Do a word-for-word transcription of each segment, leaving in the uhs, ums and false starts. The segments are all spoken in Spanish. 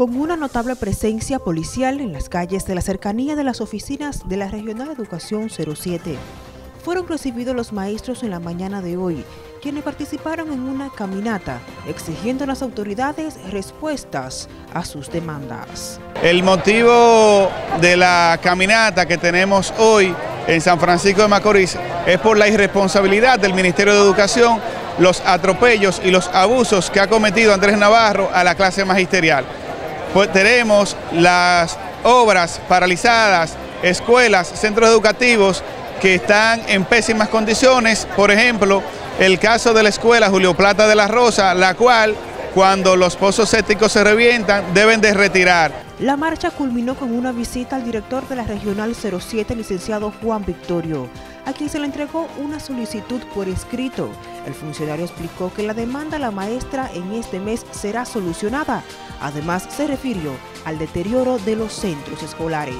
con una notable presencia policial en las calles de la cercanía de las oficinas de la Regional Educación cero siete. Fueron recibidos los maestros en la mañana de hoy, quienes participaron en una caminata, exigiendo a las autoridades respuestas a sus demandas. El motivo de la caminata que tenemos hoy en San Francisco de Macorís es por la irresponsabilidad del Ministerio de Educación, los atropellos y los abusos que ha cometido Andrés Navarro a la clase magisterial. Pues tenemos las obras paralizadas, escuelas, centros educativos que están en pésimas condiciones. Por ejemplo, el caso de la escuela Julio Plata de la Rosa, la cual, cuando los pozos sépticos se revientan, deben de retirar. La marcha culminó con una visita al director de la Regional cero siete, licenciado Juan Victorio, a quien se le entregó una solicitud por escrito. El funcionario explicó que la demanda a la maestra en este mes será solucionada. Además, se refirió al deterioro de los centros escolares.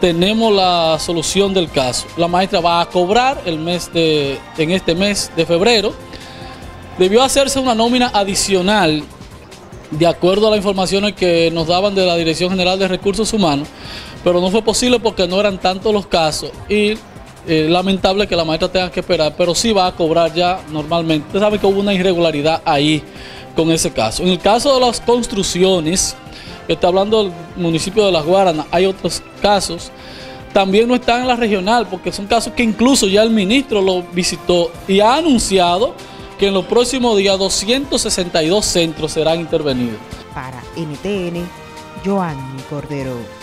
Tenemos la solución del caso. La maestra va a cobrar el mes de, en este mes de febrero. Debió hacerse una nómina adicional, de acuerdo a las informaciones que nos daban de la Dirección General de Recursos Humanos, pero no fue posible porque no eran tantos los casos y eh, lamentable que la maestra tenga que esperar, pero sí va a cobrar ya normalmente. Usted sabe que hubo una irregularidad ahí con ese caso. En el caso de las construcciones, está hablando del municipio de Las Guaranas, hay otros casos, también no están en la regional, porque son casos que incluso ya el ministro lo visitó y ha anunciado que en los próximos días doscientos sesenta y dos centros serán intervenidos. Para N T N, Joan Cordero.